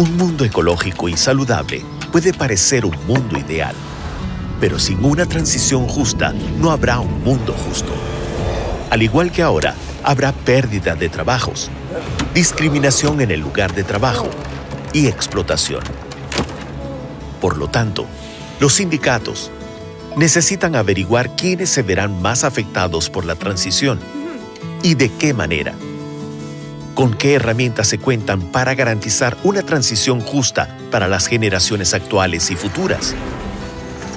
Un mundo ecológico y saludable puede parecer un mundo ideal, pero sin una transición justa no habrá un mundo justo. Al igual que ahora, habrá pérdida de trabajos, discriminación en el lugar de trabajo y explotación. Por lo tanto, los sindicatos necesitan averiguar quiénes se verán más afectados por la transición y de qué manera. ¿Con qué herramientas se cuentan para garantizar una transición justa para las generaciones actuales y futuras?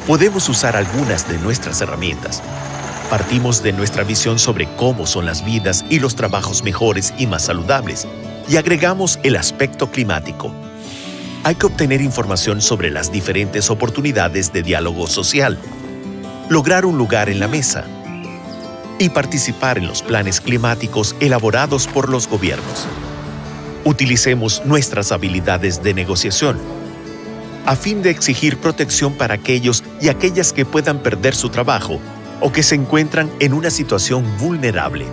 Podemos usar algunas de nuestras herramientas. Partimos de nuestra visión sobre cómo son las vidas y los trabajos mejores y más saludables, y agregamos el aspecto climático. Hay que obtener información sobre las diferentes oportunidades de diálogo social, lograr un lugar en la mesa y participar en los planes climáticos elaborados por los gobiernos. Utilicemos nuestras habilidades de negociación a fin de exigir protección para aquellos y aquellas que puedan perder su trabajo o que se encuentran en una situación vulnerable.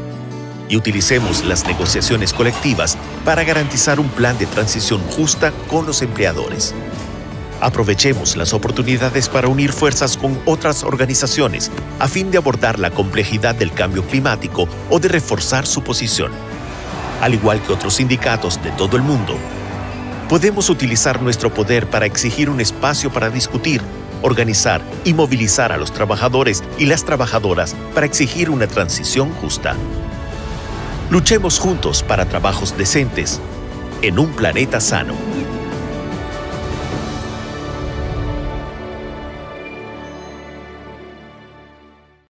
Y utilicemos las negociaciones colectivas para garantizar un plan de transición justa con los empleadores. Aprovechemos las oportunidades para unir fuerzas con otras organizaciones a fin de abordar la complejidad del cambio climático o de reforzar su posición. Al igual que otros sindicatos de todo el mundo, podemos utilizar nuestro poder para exigir un espacio para discutir, organizar y movilizar a los trabajadores y las trabajadoras para exigir una transición justa. Luchemos juntos para trabajos decentes en un planeta sano.